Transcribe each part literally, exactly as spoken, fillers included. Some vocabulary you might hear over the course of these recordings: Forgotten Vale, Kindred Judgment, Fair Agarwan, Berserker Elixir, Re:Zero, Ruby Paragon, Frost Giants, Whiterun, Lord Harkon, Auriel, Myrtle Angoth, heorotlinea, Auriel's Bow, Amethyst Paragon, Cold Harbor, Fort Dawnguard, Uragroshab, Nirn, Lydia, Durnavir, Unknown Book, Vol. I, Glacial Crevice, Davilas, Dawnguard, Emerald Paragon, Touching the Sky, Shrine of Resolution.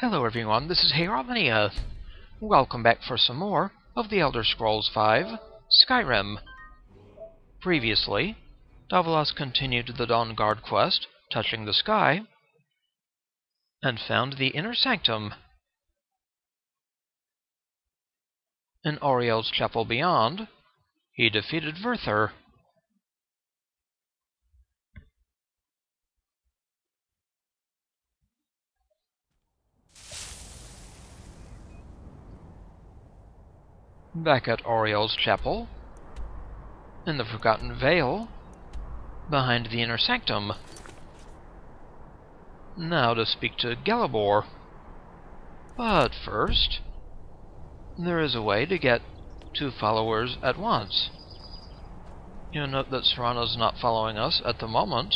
Hello everyone, this is heorotlinea. Welcome back for some more of The Elder Scrolls five, Skyrim. Previously, Davilas continued the Dawnguard quest, Touching the Sky, and found the Inner Sanctum. In Auriel's Chapel beyond, he defeated Vyrthur. Back at Auriel's Chapel, in the Forgotten Vale, behind the Inner Sanctum. Now to speak to Gelibor. But first, there is a way to get two followers at once. You'll note that Serana's not following us at the moment.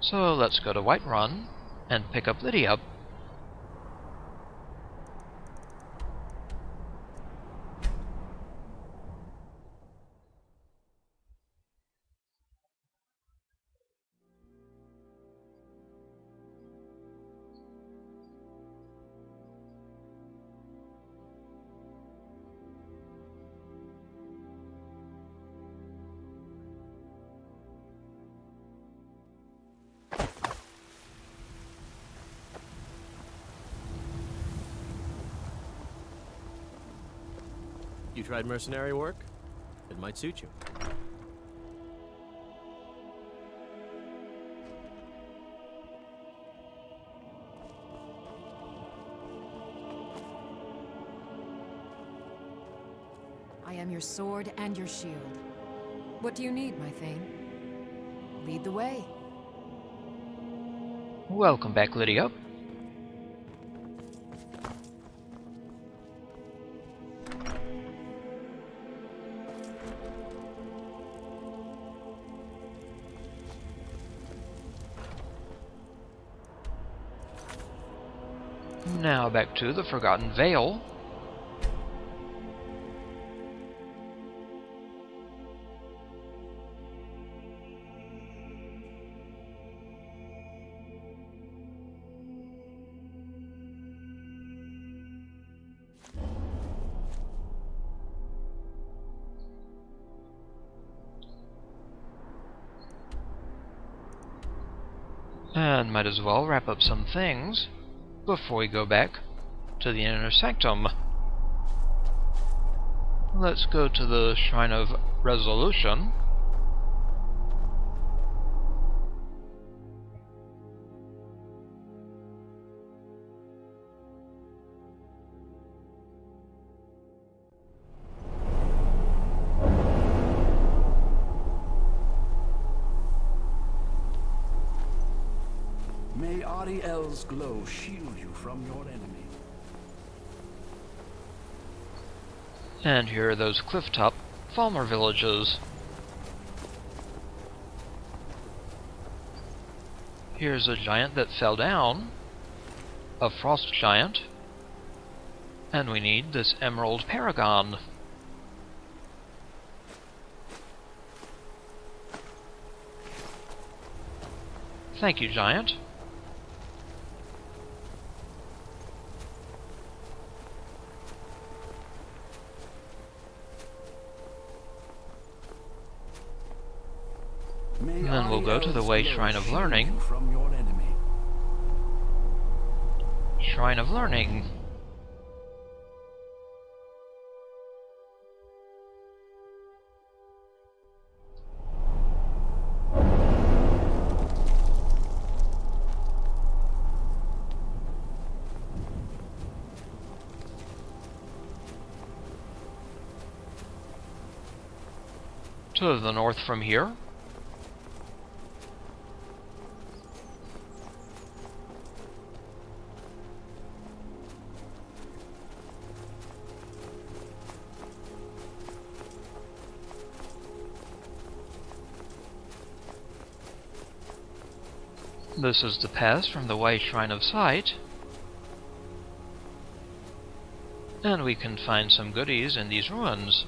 So let's go to Whiterun and pick up Lydia. You tried mercenary work? It might suit you. I am your sword and your shield. What do you need, my thane? Lead the way. Welcome back, Lydia. Now back to the Forgotten Vale. And might as well wrap up some things before we go back to the Inner Sanctum. Let's go to the Shrine of Resolution. Auriel's glow shield you from your enemy. And here are those clifftop Falmer villages. Here's a giant that fell down, a frost giant, and we need this Emerald Paragon. Thank you, giant. And then we'll go to the Wayshrine of Learning. Shrine of Learning. To the north from here. This is the pass from the Wayshrine of Sight, and we can find some goodies in these ruins.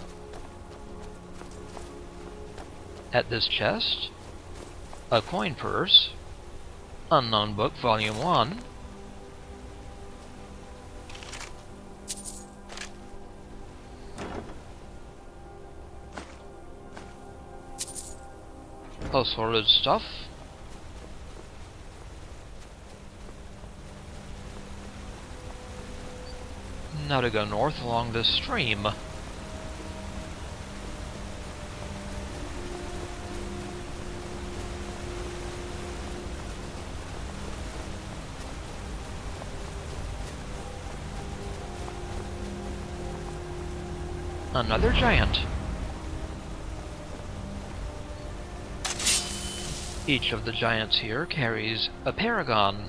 At this chest, a coin purse, Unknown Book, Volume one. Post horrid stuff. Now to go north along this stream. Another giant. Each of the giants here carries a paragon.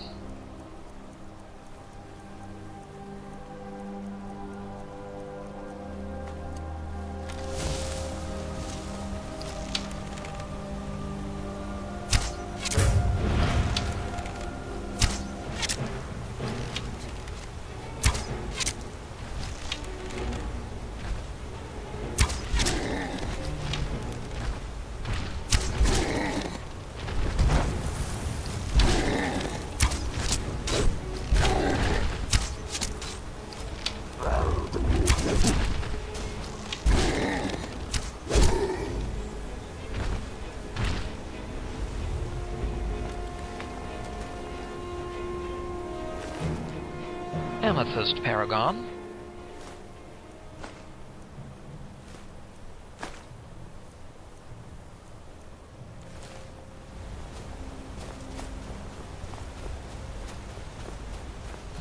Amethyst Paragon.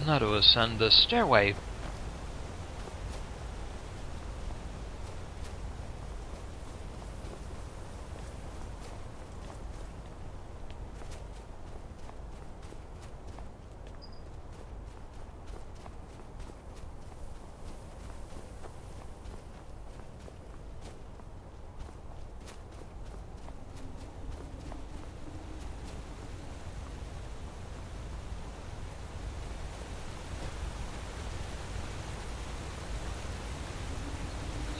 Now to ascend the stairway.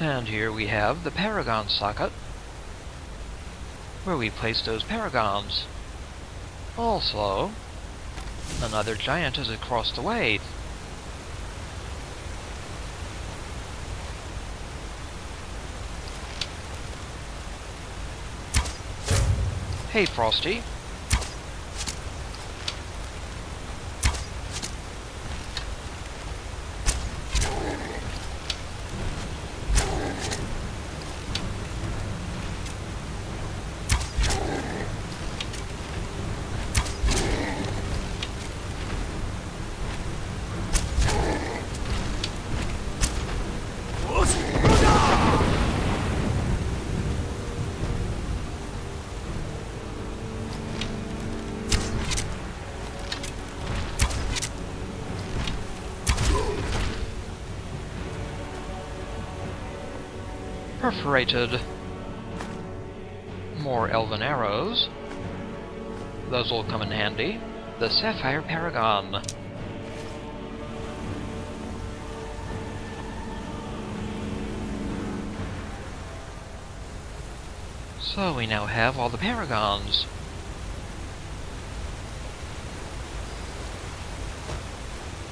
And here we have the Paragon socket, where we place those Paragons. Also, another giant is across the way. Hey, Frosty. Perforated. More elven arrows. Those will come in handy. The Sapphire Paragon. So we now have all the Paragons.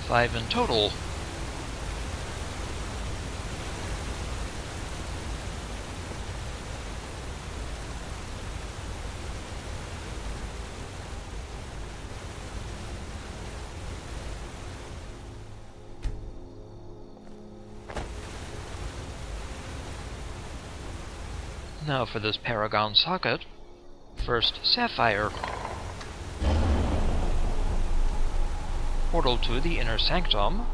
Five in total. Now for this Paragon socket, first Sapphire. Portal to the Inner Sanctum.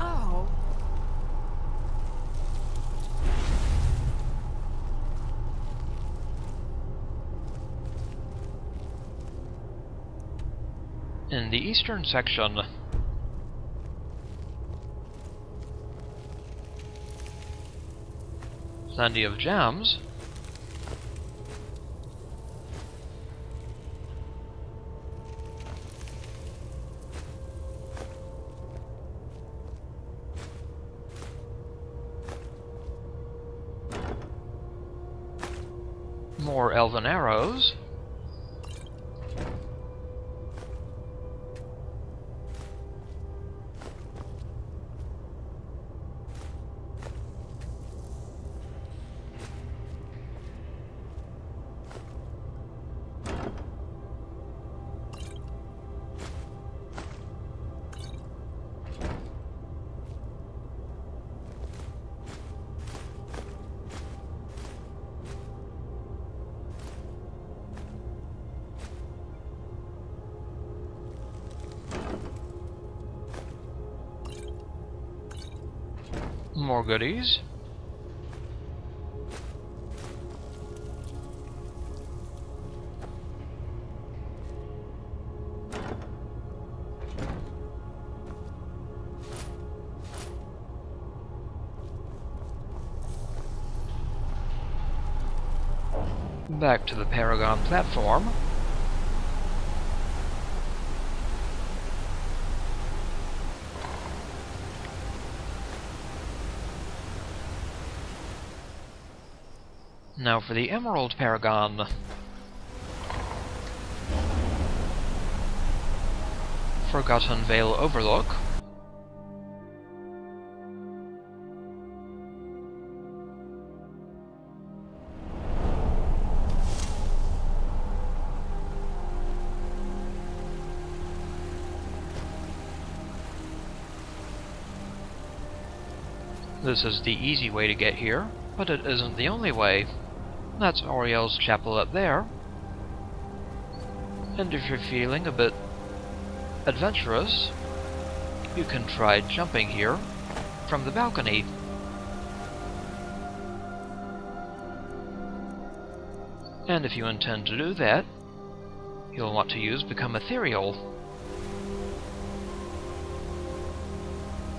Oh. In the eastern section. Plenty of gems. more elven arrows. More goodies. Back to the Paragon platform. Now for the Emerald Paragon. Forgotten Vale Overlook. This is the easy way to get here, but it isn't the only way. That's Auriel's Chapel up there, and if you're feeling a bit adventurous, you can try jumping here from the balcony. And if you intend to do that, you'll want to use Become Ethereal.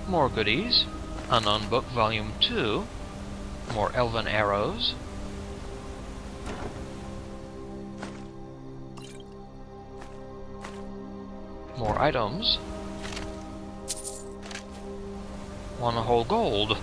More goodies, Unknown Book Volume two, more elven arrows. More items. One whole gold.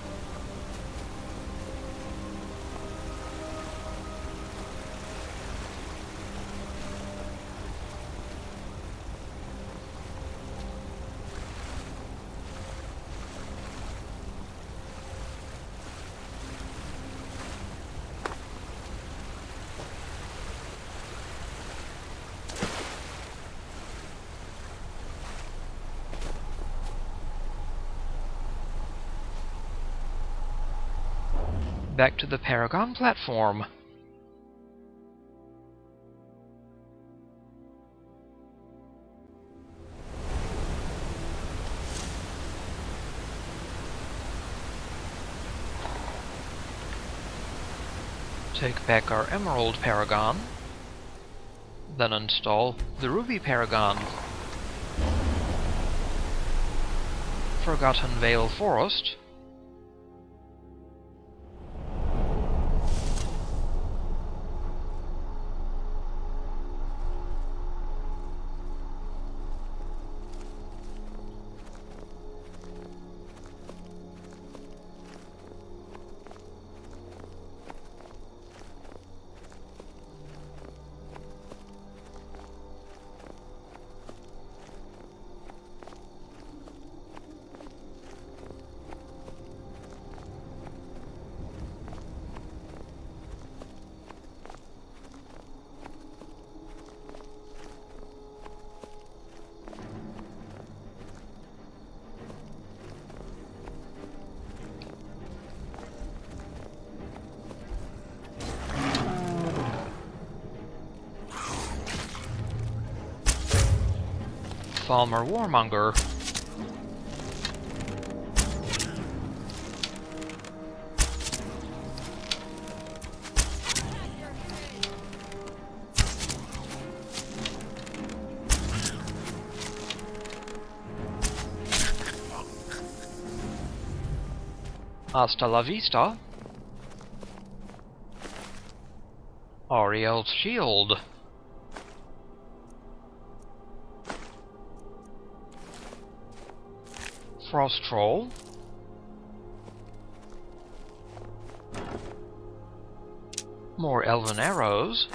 Back to the Paragon platform. Take back our Emerald Paragon, then install the Ruby Paragon. Forgotten Vale Forest. Falmer Warmonger. Hasta la vista. Auriel's Shield. Frost Troll. More elven arrows.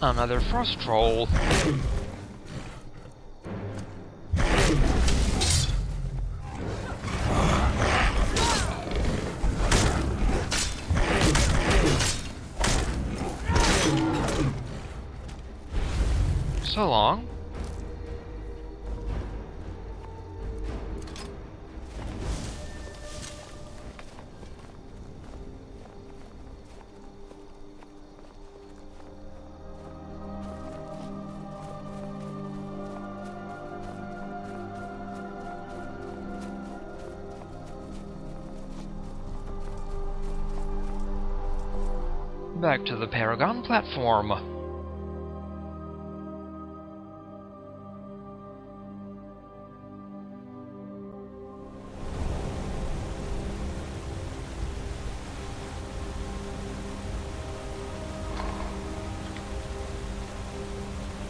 Another frost troll. So long. Back to the Paragon platform.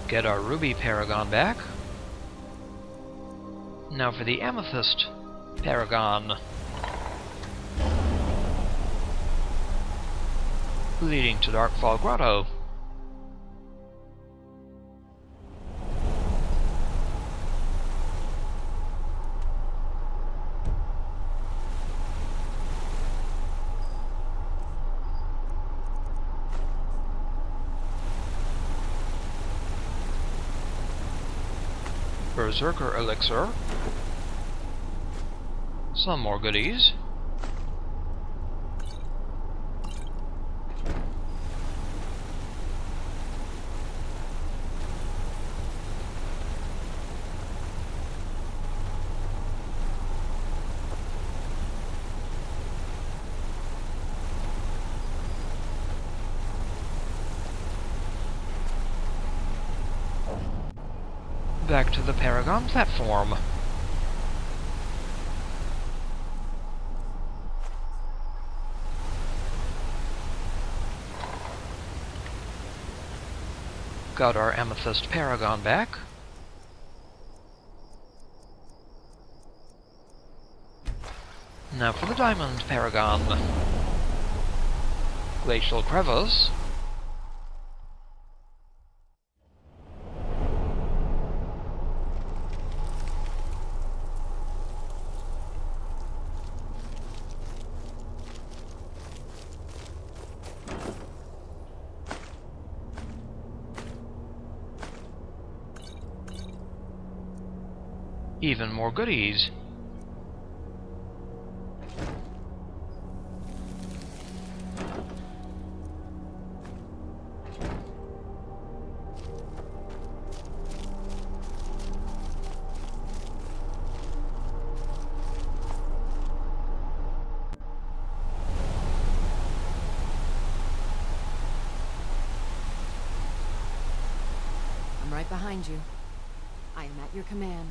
Get our Ruby Paragon back. Now for the Amethyst Paragon. Leading to Darkfall Grotto. Berserker Elixir. Some more goodies. Back to the Paragon platform. Got our Amethyst Paragon back. Now for the Diamond Paragon. Glacial Crevice. Even more goodies. I'm right behind you. I am at your command.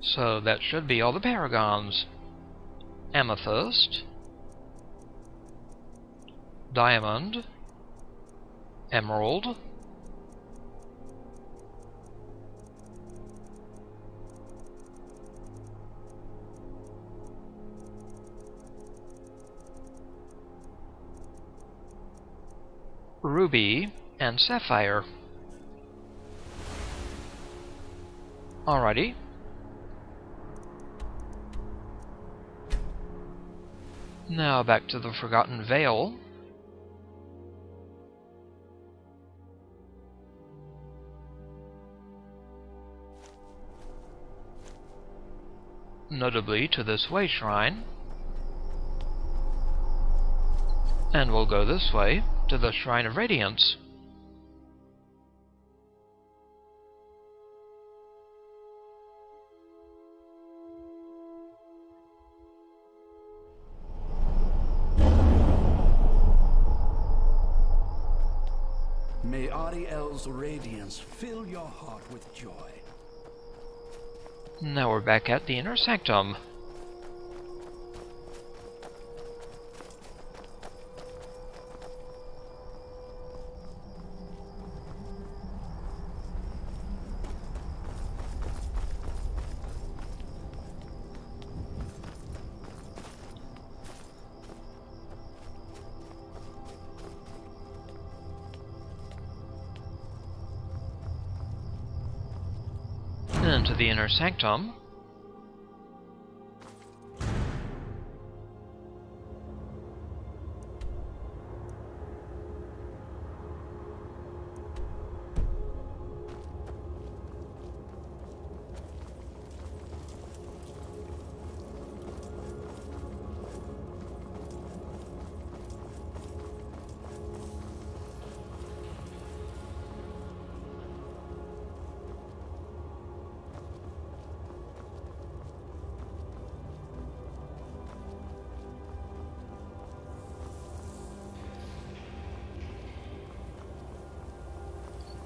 So that should be all the Paragons. Amethyst, Diamond, Emerald, Ruby, and Sapphire. Alrighty. Now back to the Forgotten Vale. Notably to this way shrine. And we'll go this way to the Shrine of Radiance. May Auriel's radiance fill your heart with joy. Now we're back at the Inner Sanctum. Into the Inner Sanctum.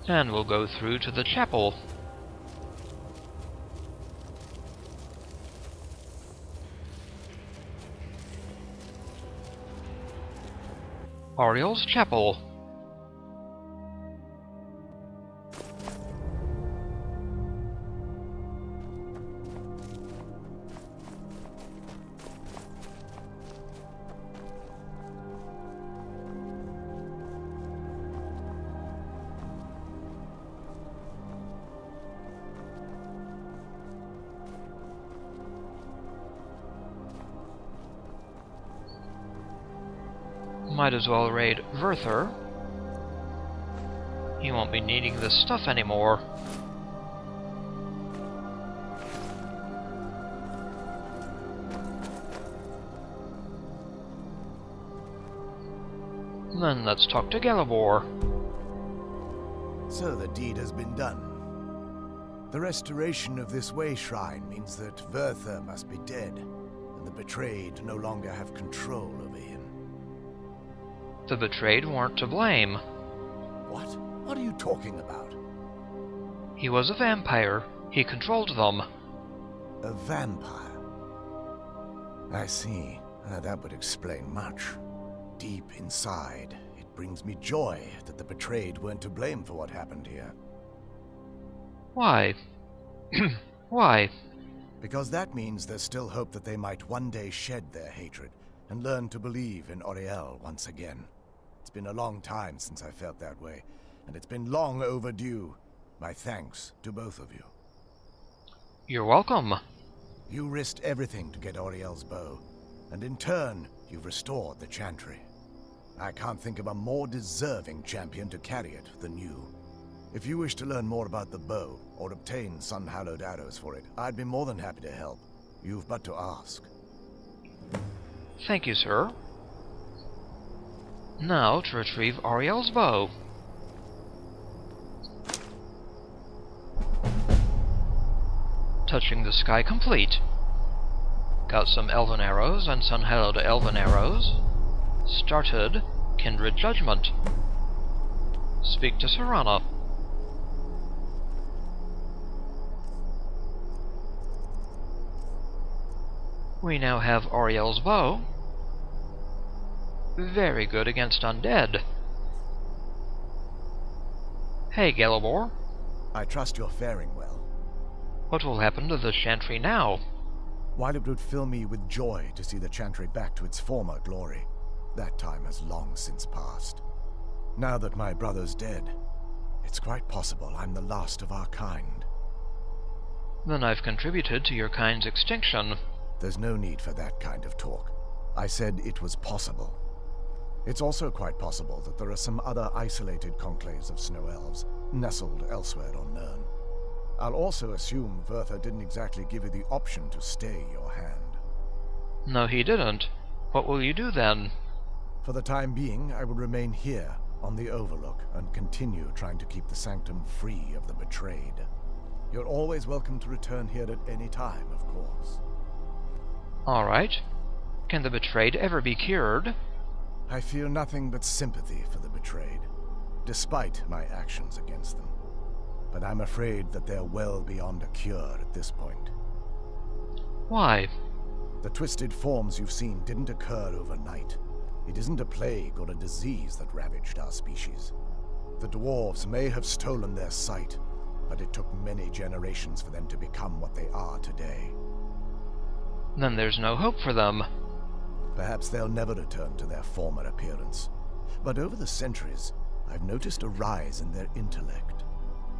And we'll go through to the chapel. Auriel's Chapel. Might as well raid Vyrthur. You won't be needing this stuff anymore. Then let's talk to Gelibor. So the deed has been done. The restoration of this way shrine means that Vyrthur must be dead, and the betrayed no longer have control over him. The betrayed weren't to blame. What? What are you talking about? He was a vampire. He controlled them. A vampire? I see. Uh, that would explain much. Deep inside, it brings me joy that the betrayed weren't to blame for what happened here. Why? Why? Because that means there's still hope that they might one day shed their hatred and learn to believe in Auriel once again. It's been a long time since I felt that way, and it's been long overdue. My thanks to both of you. You're welcome. You risked everything to get Auriel's bow, and in turn, you've restored the Chantry. I can't think of a more deserving champion to carry it than you. If you wish to learn more about the bow, or obtain sun-hallowed arrows for it, I'd be more than happy to help. You've but to ask. Thank you, sir. Now to retrieve Auriel's bow. Touching the Sky complete. Got some elven arrows and sun-hallowed elven arrows. Started Kindred Judgment. Speak to Serana. We now have Auriel's bow. Very good against undead. Hey, Gelibor. I trust you're faring well. What will happen to the Chantry now? While it would fill me with joy to see the Chantry back to its former glory, that time has long since passed. Now that my brother's dead, it's quite possible I'm the last of our kind. Then I've contributed to your kind's extinction. There's no need for that kind of talk. I said it was possible. It's also quite possible that there are some other isolated conclaves of snow elves, nestled elsewhere on Nirn. I'll also assume Vyrthur didn't exactly give you the option to stay your hand. No, he didn't. What will you do then? For the time being, I will remain here, on the Overlook, and continue trying to keep the Sanctum free of the betrayed. You're always welcome to return here at any time, of course. All right. Can the betrayed ever be cured? I feel nothing but sympathy for the betrayed, despite my actions against them. But I'm afraid that they're well beyond a cure at this point. Why? The twisted forms you've seen didn't occur overnight. It isn't a plague or a disease that ravaged our species. The dwarves may have stolen their sight, but it took many generations for them to become what they are today. Then there's no hope for them. Perhaps they'll never return to their former appearance. But over the centuries, I've noticed a rise in their intellect.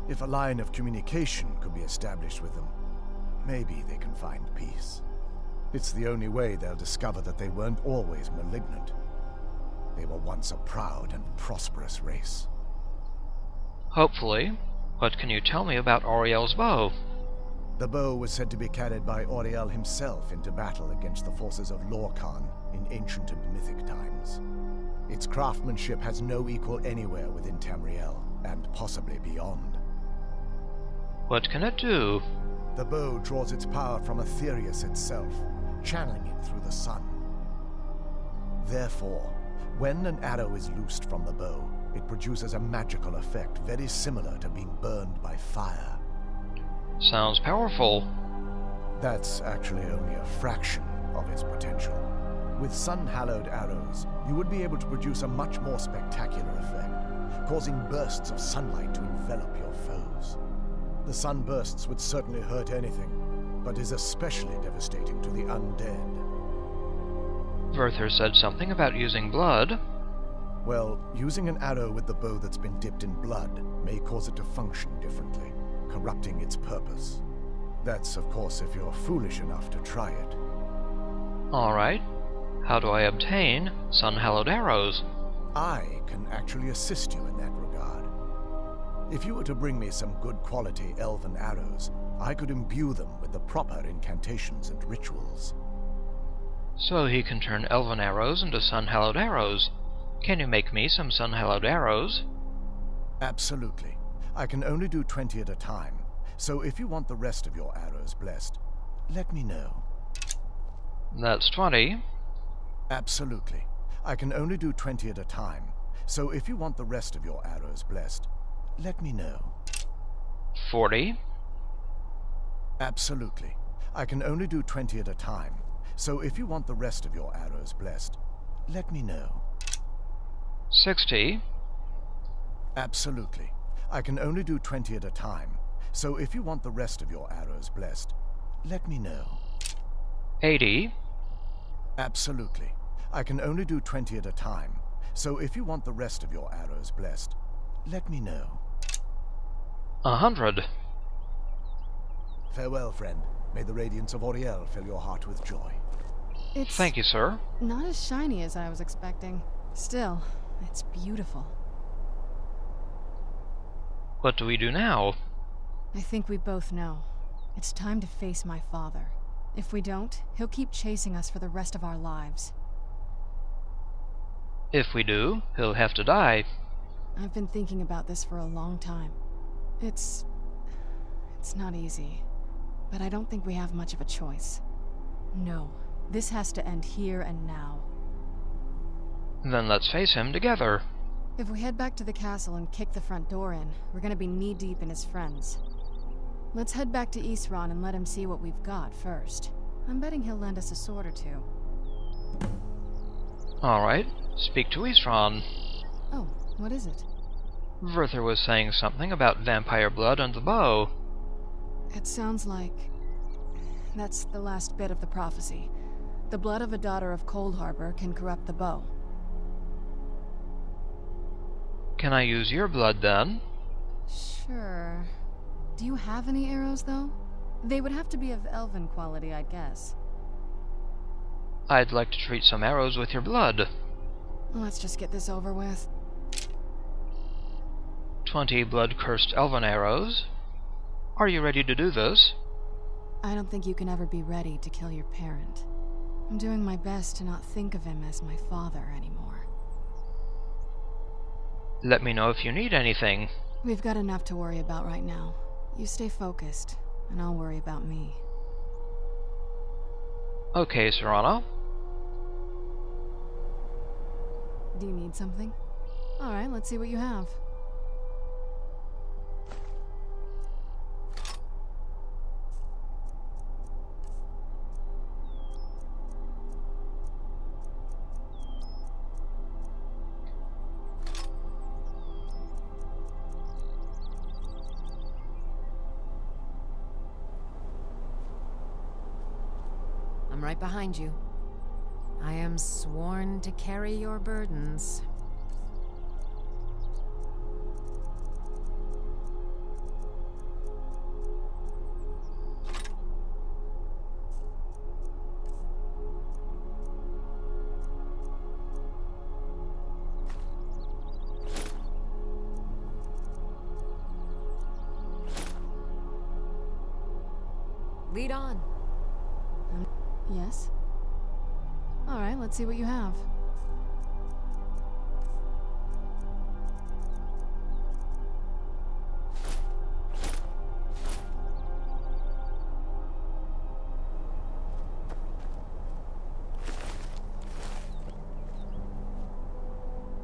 If a line of communication could be established with them, maybe they can find peace. It's the only way they'll discover that they weren't always malignant. They were once a proud and prosperous race. Hopefully. What can you tell me about Auriel's bow? The bow was said to be carried by Auriel himself into battle against the forces of Lorkhan in ancient and mythic times. Its craftsmanship has no equal anywhere within Tamriel, and possibly beyond. What can it do? The bow draws its power from Aetherius itself, channeling it through the sun. Therefore, when an arrow is loosed from the bow, it produces a magical effect very similar to being burned by fire. Sounds powerful. That's actually only a fraction of its potential. With sun-hallowed arrows, you would be able to produce a much more spectacular effect, causing bursts of sunlight to envelop your foes. The sunbursts would certainly hurt anything, but is especially devastating to the undead. Vyrthur said something about using blood. Well, using an arrow with the bow that's been dipped in blood may cause it to function differently, corrupting its purpose. That's, of course, if you're foolish enough to try it. All right. How do I obtain sun-hallowed arrows? I can actually assist you in that regard. If you were to bring me some good-quality elven arrows, I could imbue them with the proper incantations and rituals. So he can turn elven arrows into sun-hallowed arrows. Can you make me some sun-hallowed arrows? Absolutely. I can only do twenty at a time, so if you want the rest of your arrows blessed, let me know. That's twenty. Absolutely. I can only do twenty at a time, so if you want the rest of your arrows blessed, let me know. forty. Absolutely. I can only do twenty at a time, so if you want the rest of your arrows blessed, let me know. sixty. Absolutely. I can only do twenty at a time, so if you want the rest of your arrows blessed, let me know. eighty. Absolutely. I can only do twenty at a time, so if you want the rest of your arrows blessed, let me know. A hundred. Farewell, friend. May the radiance of Auriel fill your heart with joy. It's Thank you, sir. Not as shiny as I was expecting. Still, it's beautiful. What do we do now? I think we both know. It's time to face my father. If we don't, he'll keep chasing us for the rest of our lives. If we do, he'll have to die. I've been thinking about this for a long time. It's... it's not easy. But I don't think we have much of a choice. No, this has to end here and now. Then let's face him together. If we head back to the castle and kick the front door in, we're gonna be knee-deep in his friends. Let's head back to Isran and let him see what we've got first. I'm betting he'll lend us a sword or two. Alright, speak to Isran. Oh, what is it? Vyrthur was saying something about vampire blood and the bow. It sounds like... that's the last bit of the prophecy. The blood of a daughter of Cold Harbor can corrupt the bow. Can I use your blood then? Sure. Do you have any arrows though? They would have to be of elven quality, I guess. I'd like to treat some arrows with your blood. Let's just get this over with. Twenty blood-cursed elven arrows. Are you ready to do this? I don't think you can ever be ready to kill your parent. I'm doing my best to not think of him as my father anymore. Let me know if you need anything. We've got enough to worry about right now. You stay focused, and I'll worry about me. Okay, Serana. Do you need something? Alright, let's see what you have. Right behind you. I am sworn to carry your burdens. Lead on. Yes? Alright, let's see what you have.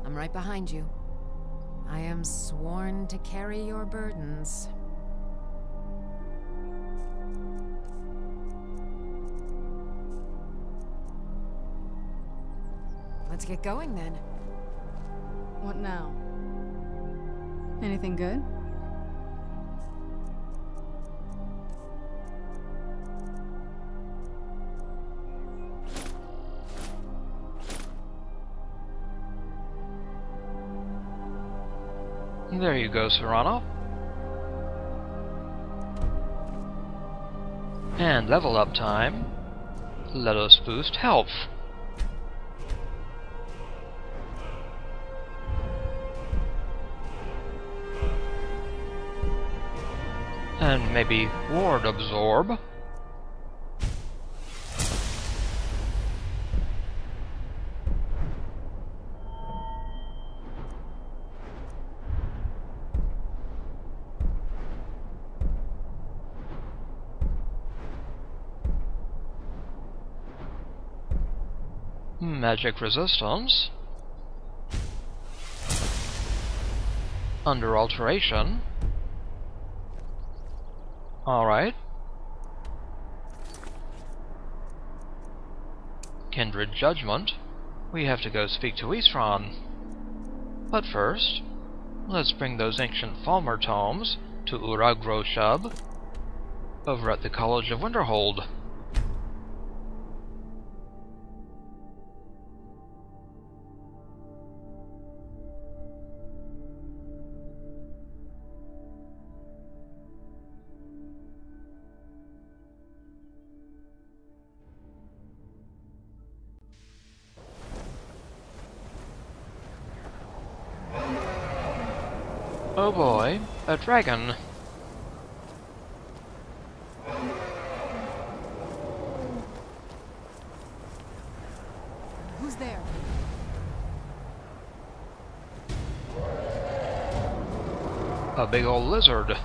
I'm right behind you. I am sworn to carry your burdens. Let's get going then. What now? Anything good? There you go, Serana. And level up time. Let us boost health. And maybe ward absorb. Magic resistance. Under alteration. All right. Kindred Judgment. We have to go speak to Isran. But first, let's bring those ancient Falmer tomes to Uragroshab over at the College of Winterhold. Oh boy, a dragon. Who's there? A big old lizard.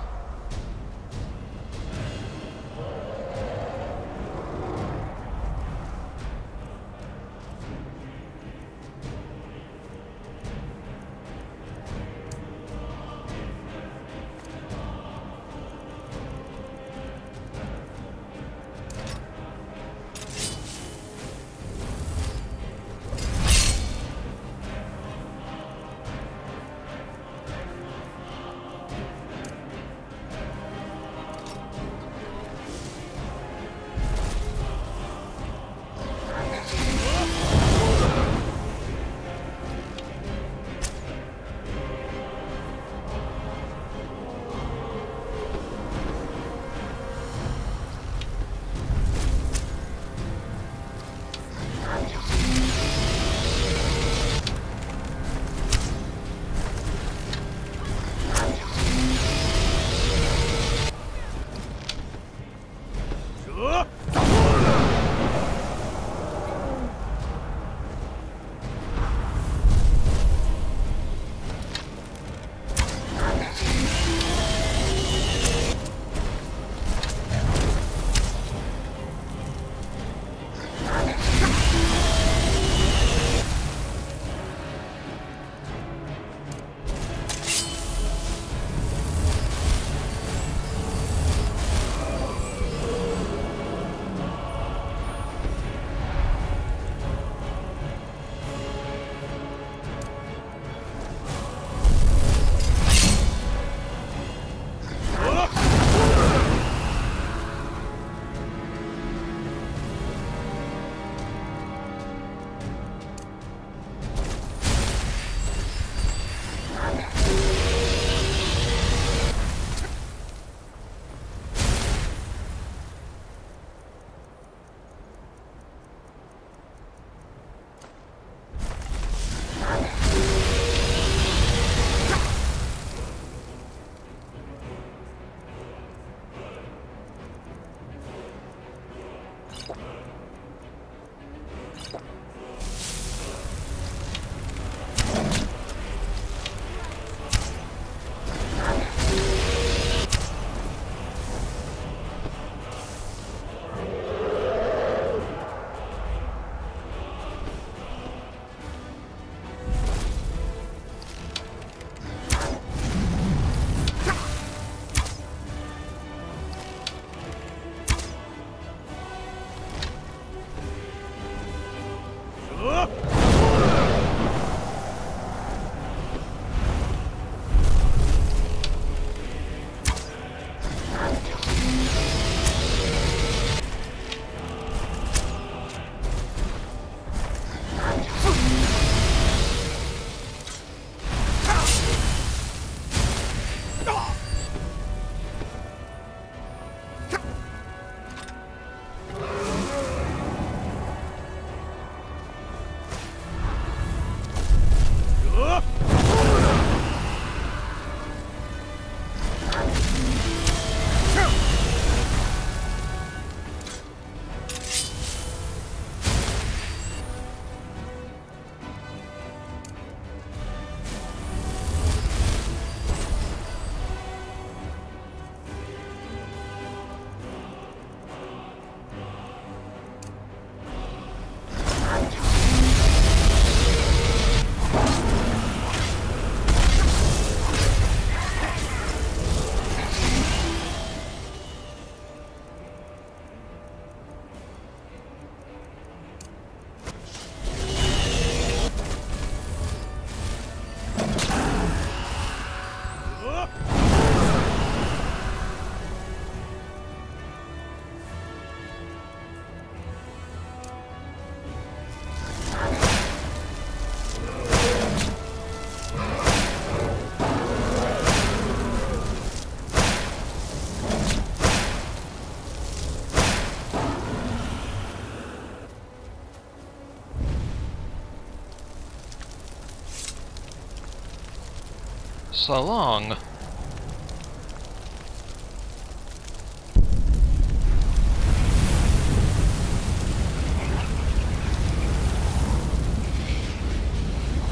so long.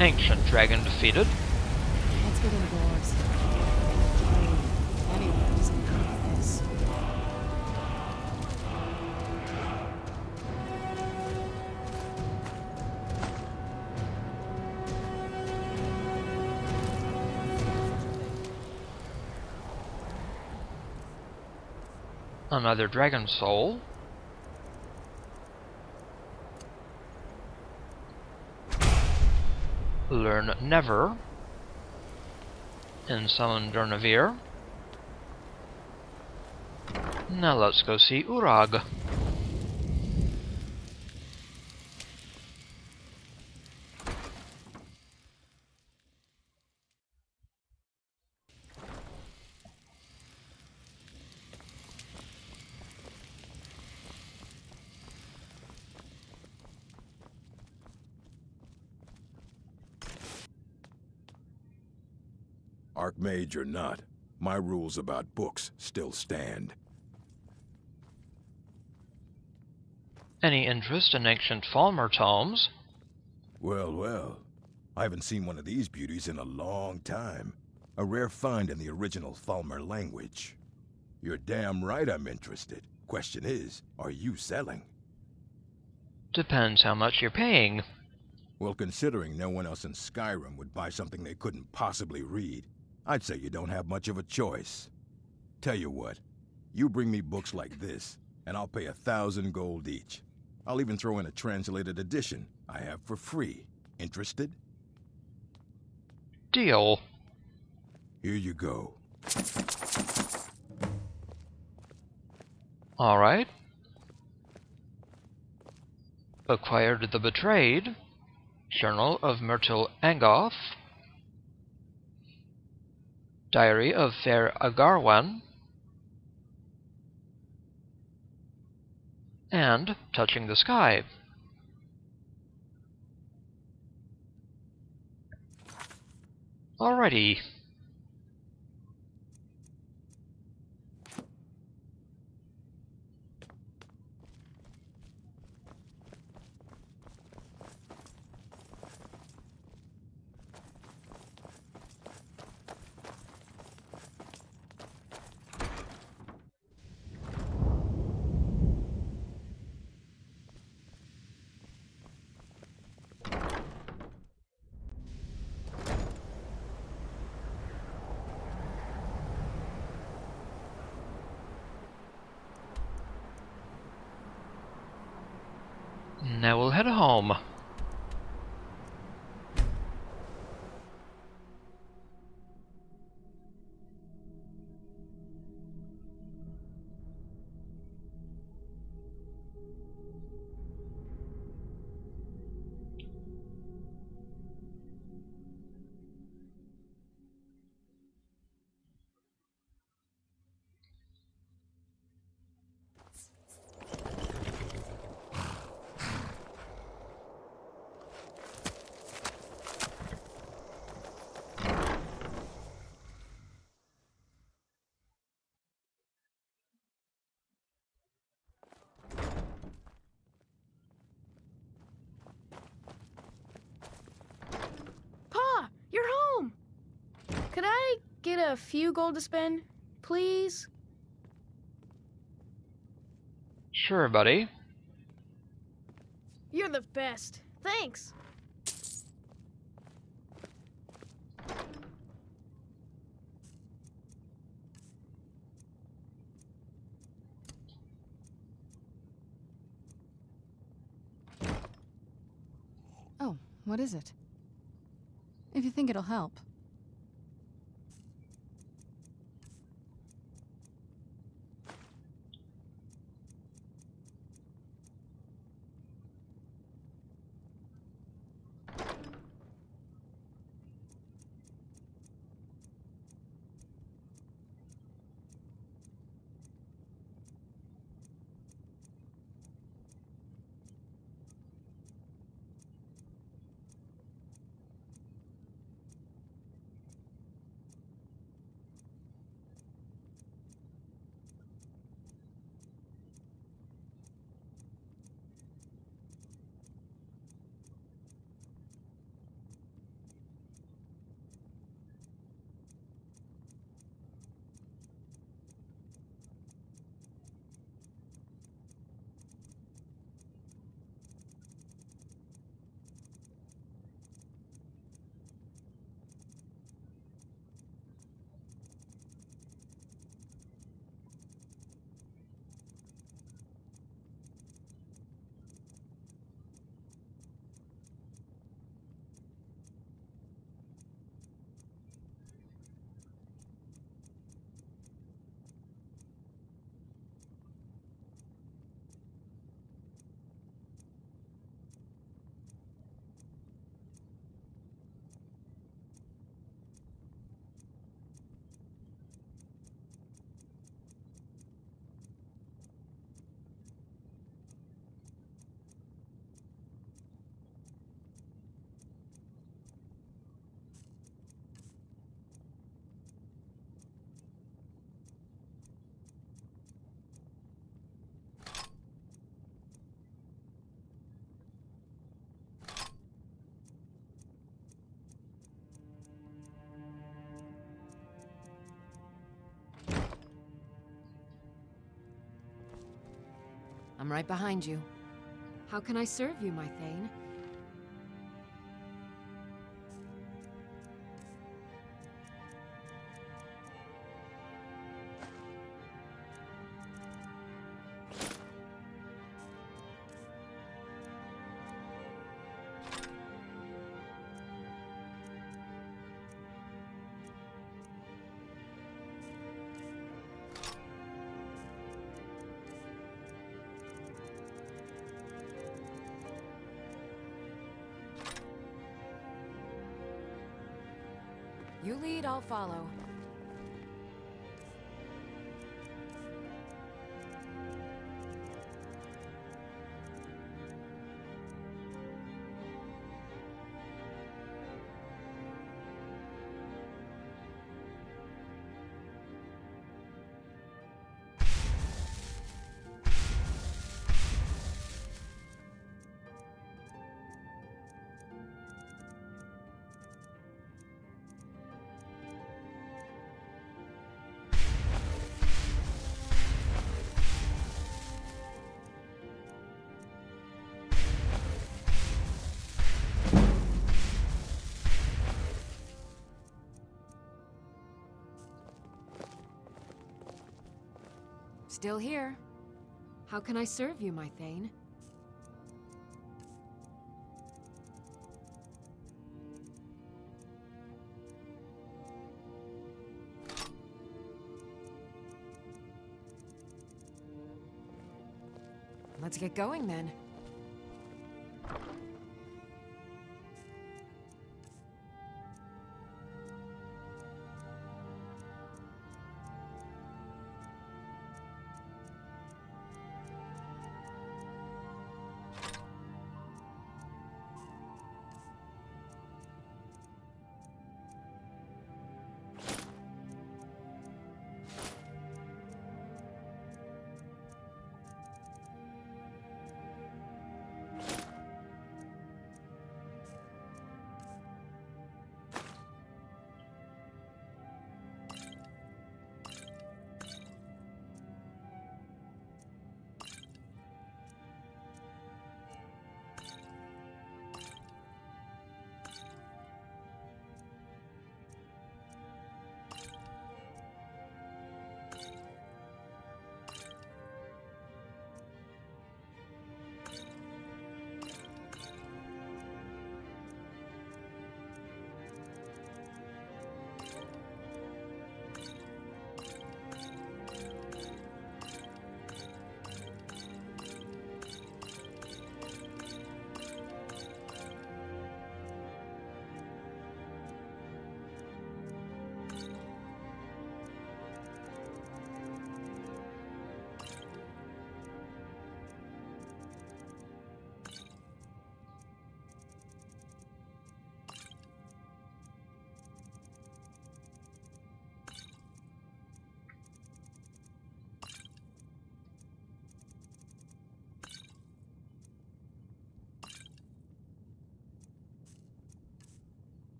Ancient dragon defeated. Let's get indoors. Anyone doesn't know about this. Another dragon soul. Learn Never and summon Durnavir. Now let's go see Urag. Archmage or not, my rules about books still stand. Any interest in ancient Falmer tomes? Well, well. I haven't seen one of these beauties in a long time. A rare find in the original Falmer language. You're damn right I'm interested. Question is, are you selling? Depends how much you're paying. Well, considering no one else in Skyrim would buy something they couldn't possibly read, I'd say you don't have much of a choice. Tell you what, you bring me books like this, and I'll pay a thousand gold each. I'll even throw in a translated edition I have for free. Interested? Deal. Here you go. All right. Acquired the Betrayed, Journal of Myrtle Angoth, Diary of Fair Agarwan, and Touching the Sky. Alrighty. Now we'll head home. Get a few gold to spend, please? Sure, buddy. You're the best. Thanks. Oh, what is it? If you think it'll help. I'm right behind you. How can I serve you, my Thane? You lead, I'll follow. Still here. How can I serve you, my Thane? Let's get going then.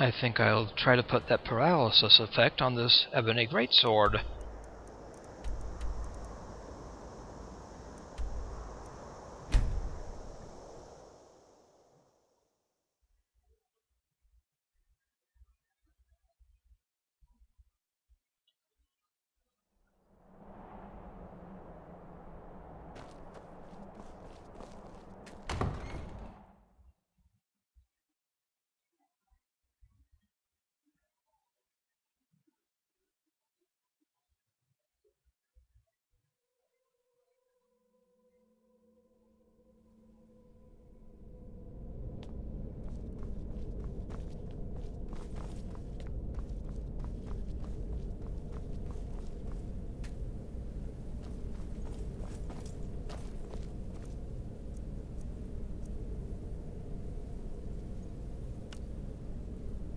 I think I'll try to put that paralysis effect on this ebony greatsword.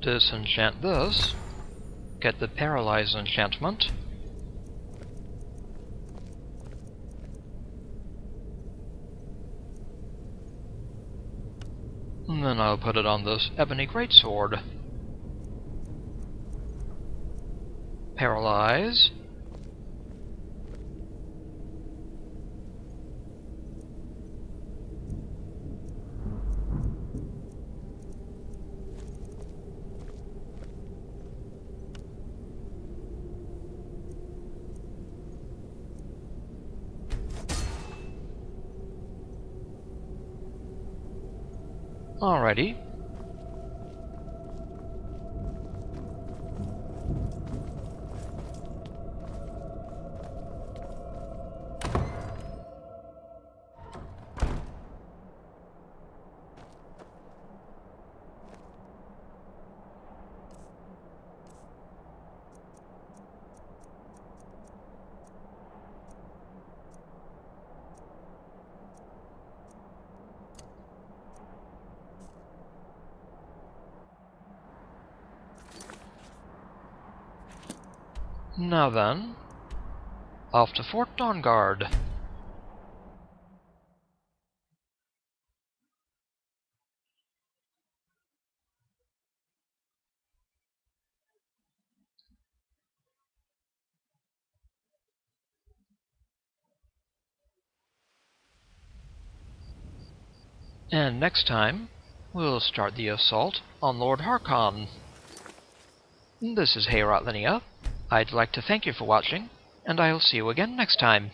Disenchant this, get the Paralyze enchantment, and then I'll put it on this ebony greatsword. Paralyze, alrighty. Now then, off to Fort Dawnguard. And next time, we'll start the assault on Lord Harkon. This is heorotlinea. I'd like to thank you for watching, and I'll see you again next time.